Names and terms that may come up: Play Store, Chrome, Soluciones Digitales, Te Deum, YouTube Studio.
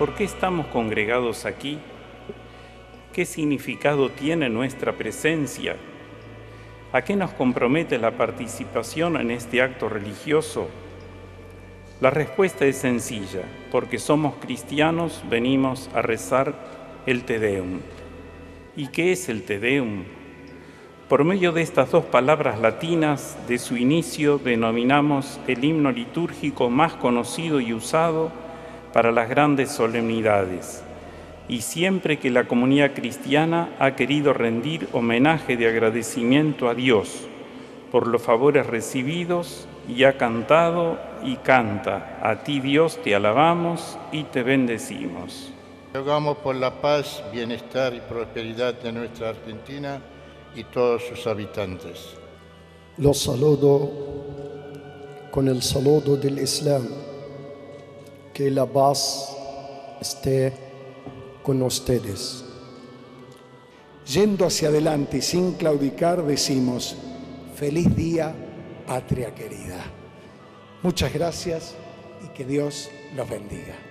¿por qué estamos congregados aquí? ¿Qué significado tiene nuestra presencia? ¿A qué nos compromete la participación en este acto religioso? La respuesta es sencilla, porque somos cristianos, venimos a rezar el Te Deum. ¿Y qué es el Te Deum? Por medio de estas dos palabras latinas, de su inicio denominamos el himno litúrgico más conocido y usado para las grandes solemnidades. Y siempre que la comunidad cristiana ha querido rendir homenaje de agradecimiento a Dios por los favores recibidos, y ha cantado y canta, a ti Dios te alabamos y te bendecimos. Rogamos por la paz, bienestar y prosperidad de nuestra Argentina y todos sus habitantes. Los saludo con el saludo del Islam. Que la paz esté con ustedes. Yendo hacia adelante y sin claudicar decimos: feliz día, patria querida. Muchas gracias y que Dios los bendiga.